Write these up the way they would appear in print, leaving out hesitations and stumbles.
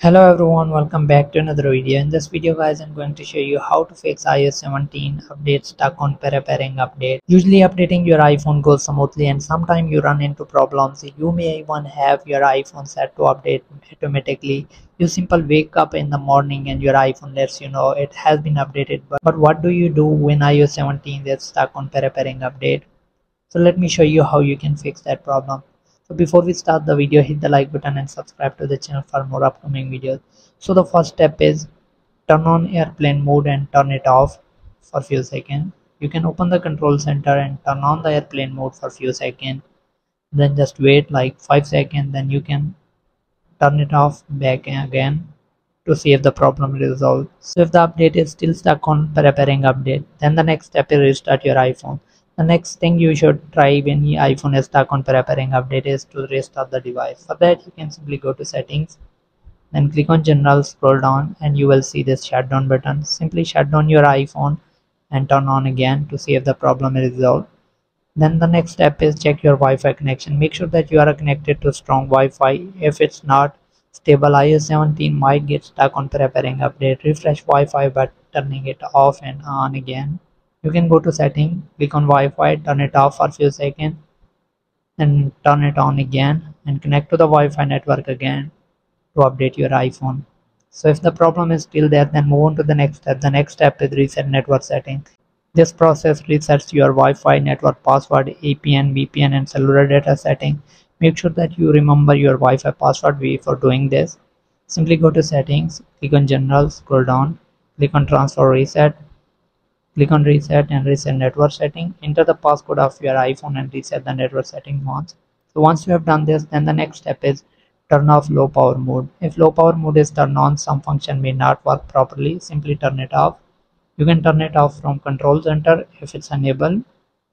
Hello everyone, welcome back to another video. In this video guys, I'm going to show you how to fix iOS 17 update stuck on preparing update. Usually updating your iPhone goes smoothly, and sometimes you run into problems. You may even have your iPhone set to update automatically. You simply wake up in the morning and your iPhone lets you know it has been updated. But what do you do when iOS 17 is stuck on preparing update? So let me show you how you can fix that problem. So before we start the video, hit the like button and subscribe to the channel for more upcoming videos. So the first step is turn on airplane mode and turn it off for few seconds. You can open the control center and turn on the airplane mode for few seconds. Then just wait like 5 seconds, then you can turn it off back again to see if the problem resolved. So if the update is still stuck on preparing update, then the next step is restart your iPhone. The next thing you should try when your iPhone is stuck on preparing update is to restart the device. For that, you can simply go to settings, then click on general, scroll down, and you will see this shutdown button. Simply shut down your iPhone and turn on again to see if the problem is resolved. Then the next step is check your Wi-Fi connection. Make sure that you are connected to strong Wi-Fi. If it's not stable, iOS 17 might get stuck on preparing update. Refresh Wi-Fi by turning it off and on again. You can go to settings, click on Wi-Fi, turn it off for a few seconds, then turn it on again and connect to the Wi-Fi network again to update your iPhone. So if the problem is still there, then move on to the next step. The next step is reset network setting. This process resets your Wi-Fi network password, APN, VPN and cellular data setting. Make sure that you remember your Wi-Fi password before doing this. Simply go to settings, click on general, scroll down, click on transfer reset. Click on reset and reset network setting. Enter the passcode of your iPhone and reset the network setting once. So once you have done this, then the next step is turn off low power mode. If low power mode is turned on, some function may not work properly. Simply turn it off. You can turn it off from control center if it's enabled.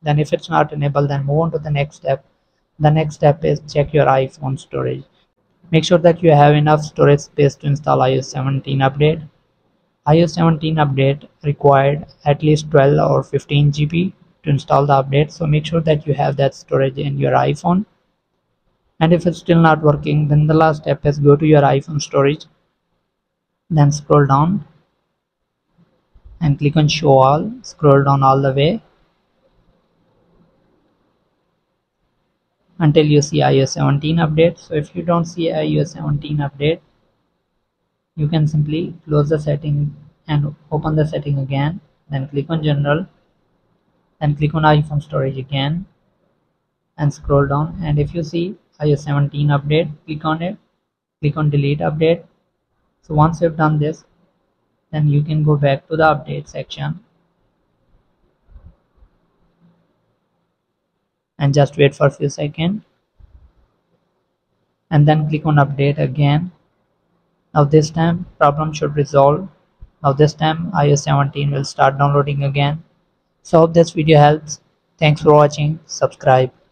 Then if it's not enabled, then move on to the next step. The next step is check your iPhone storage. Make sure that you have enough storage space to install iOS 17 update. iOS 17 update required at least 12 or 15 GB to install the update, so make sure that you have that storage in your iPhone. And if it's still not working, then the last step is go to your iPhone storage, then scroll down and click on show all, scroll down all the way until you see iOS 17 update. So if you don't see iOS 17 update, you can simply close the setting and open the setting again, then click on general, then click on iPhone storage again and scroll down, and if you see iOS 17 update, click on it, click on delete update. So once you have done this, then you can go back to the update section and just wait for a few seconds and then click on update again. Now this time problem should resolve. Now this time iOS 17 will start downloading again. So hope this video helps. Thanks for watching. Subscribe.